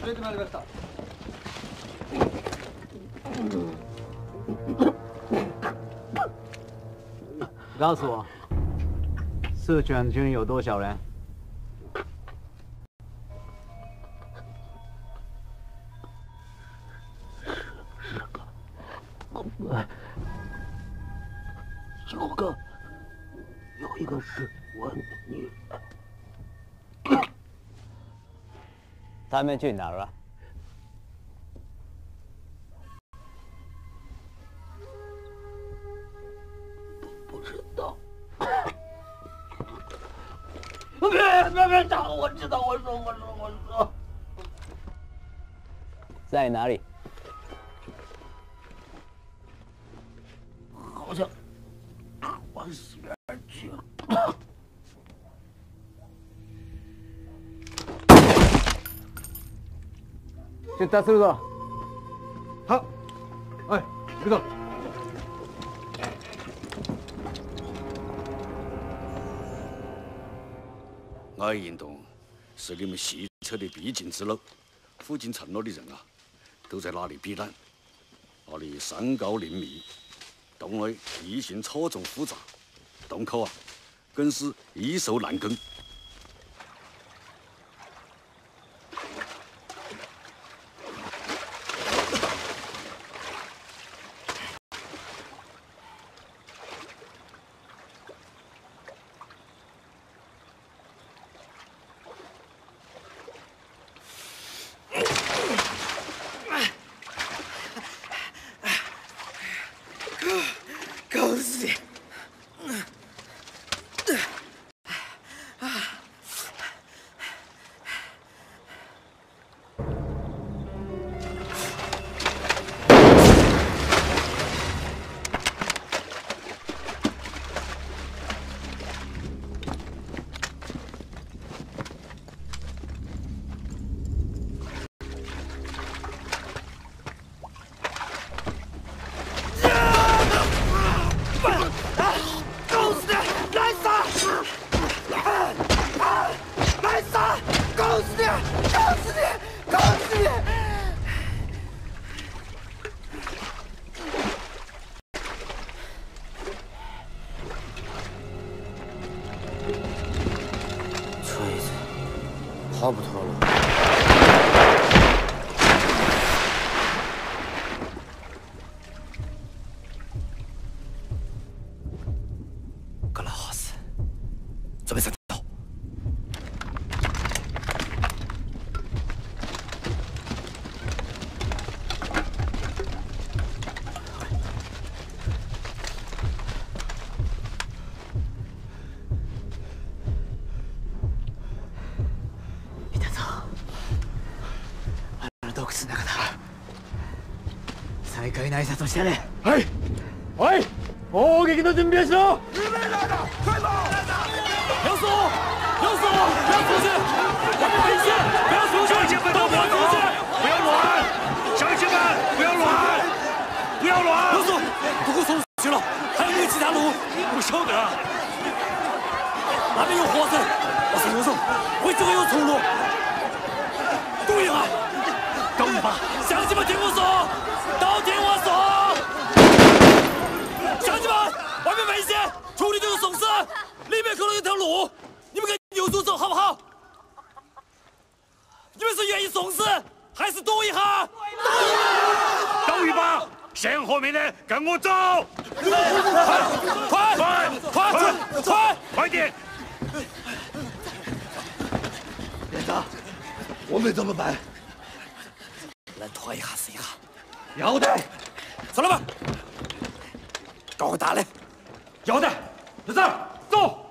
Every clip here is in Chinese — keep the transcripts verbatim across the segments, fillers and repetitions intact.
Straight ಮೇಲೆ ಬರ್ತಾ告诉我，四全军有多少人？九个，有一个是我女。他们去哪儿了？不知道。别别别打！我知道，我说我说我说。在哪里？好像往西边去了。就打死了。好，哎，知道。 爱运动是你们西侧的必经之路，附近村落的人啊，都在那里避难。那里山高林密，洞内地形错综复杂，洞口啊，更是易守难攻。逃不脱了。格拉哈斯，准备战斗。挨拶してね。はい、はい、攻撃の準備をしろ。ルメラだ、快跑！要死我！要死我！不要出去！我们没事，不要出去！乡亲们，都不要出去！不要乱！乡亲们，不要乱！不要乱！要死我！不过送去了，还有没有其他路？不晓得。那边有火神，我是右手，我这个有出路。注意啊！搞一把，乡亲们听我说。 都听我说，乡亲们，外面危险，处理这个松石，里面可能有条路，你们给牛主走好不好？你们是愿意松石，还是赌一下？赌一把，先和面的跟我走，快快快快快快点！连长，我们怎么办？来拖一下是一下。 要得，走了吧，搞大嘞！要得，就这儿走。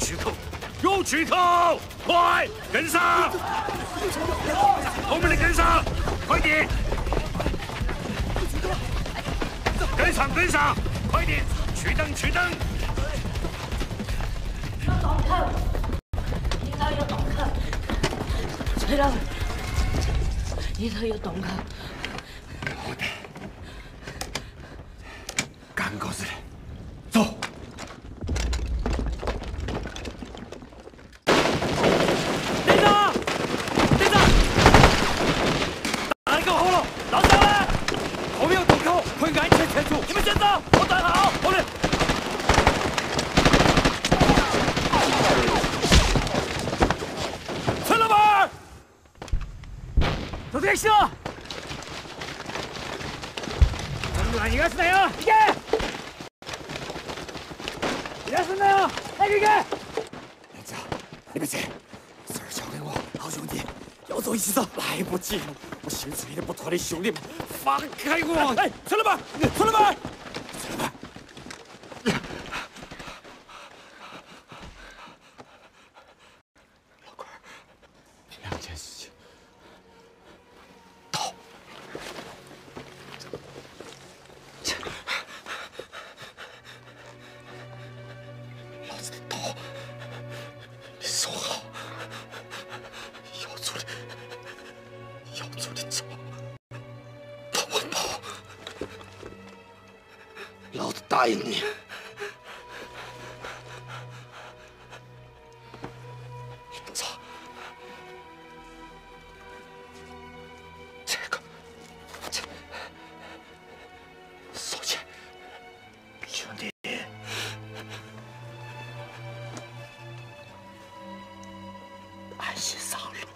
取寇，又取寇，快跟上！后面的跟上，快点！跟上跟上，快点！取灯取灯！要倒寇，呢頭要倒寇，吹啦！呢頭要倒寇。 干够事了，走！队长，队长，打一个后路，老三们，后面有毒寇，快安全撤出！你们先走，我站好，后面。吃了吗？都别笑。咱们来，你干什么呀？你干！ 什么呀？来给给！连长，你别急，事儿交给我，好兄弟，要走一起走。来不及了，我心碎的不妥的兄弟们，放开我！哎，陈老板，陈老板，陈老板，老官，两件事情，到，切。 答应你，你们走。这个，这手机，兄弟，安心上路，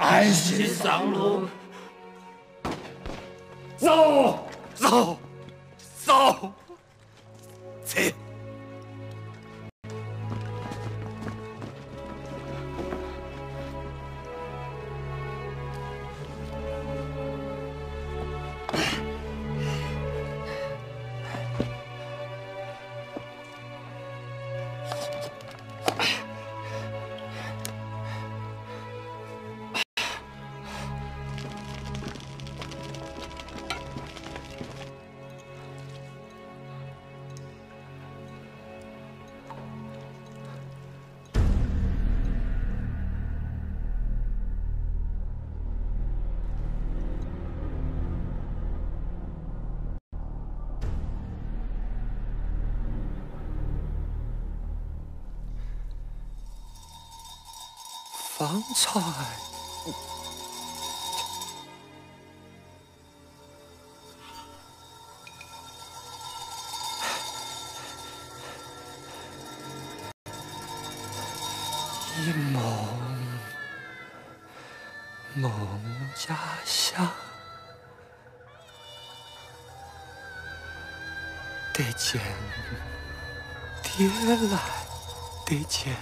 安心上路。 走走走，走！方才，一梦梦家乡，得见爹来，得见。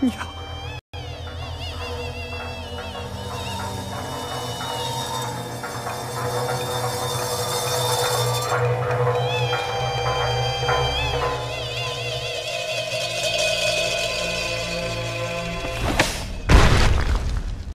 娘。